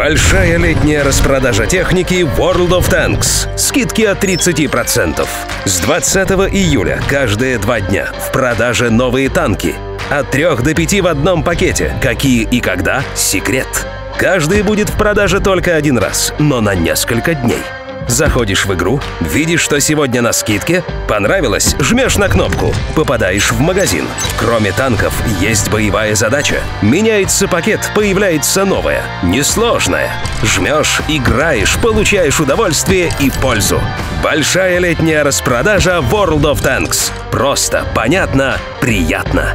Большая летняя распродажа техники World of Tanks. Скидки от 30%. С 20 июля каждые 2 дня в продаже новые танки. От 3 до 5 в одном пакете. Какие и когда – секрет. Каждый будет в продаже только 1 раз, но на несколько дней. Заходишь в игру, видишь, что сегодня на скидке, понравилось — жмешь на кнопку, попадаешь в магазин. Кроме танков есть боевая задача. Меняется пакет, появляется новая, несложная. Жмешь, играешь, получаешь удовольствие и пользу. Большая летняя распродажа World of Tanks. Просто, понятно, приятно.